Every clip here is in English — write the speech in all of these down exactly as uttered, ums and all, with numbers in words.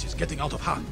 This is getting out of hand.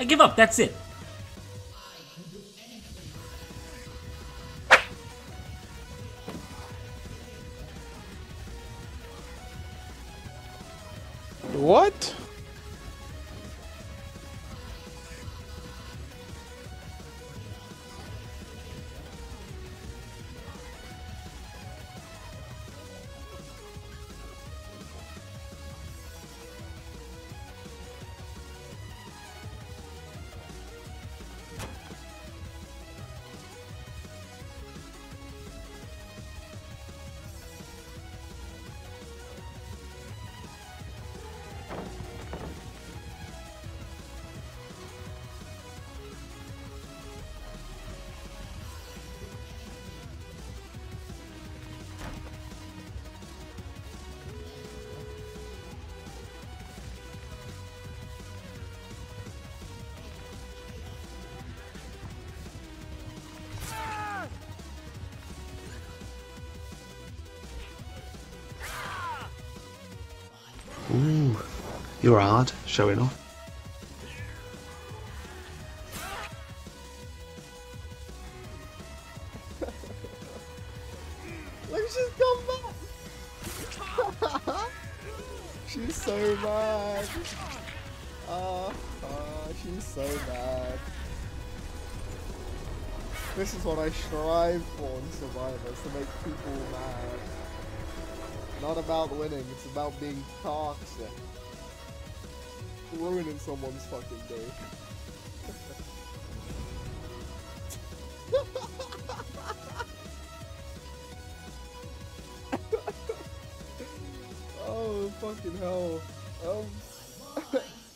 I give up, that's it. What? You're hard, showing off. Look, she's gone back! She's so bad. Oh, oh, she's so bad. This is what I strive for in Survivors, to make people mad. Not about winning, it's about being toxic. Ruining someone's fucking day. Oh, fucking hell. Um,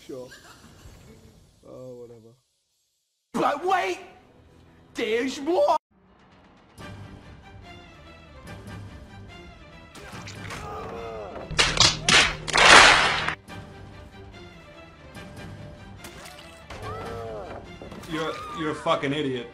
sure. Oh, whatever. But wait! There's more! You're you're a fucking idiot.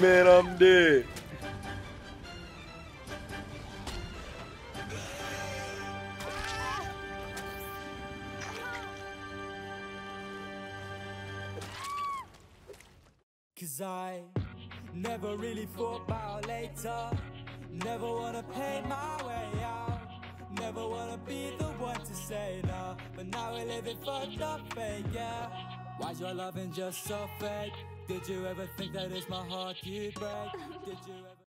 Man, I'm dead. Cause I never really thought about later. Never wanna pay my way out. Never wanna be the one to say no. But now we're living for nothing, yeah. Why's your loving just so fake? Did you ever think that it's my heart you break? Did you ever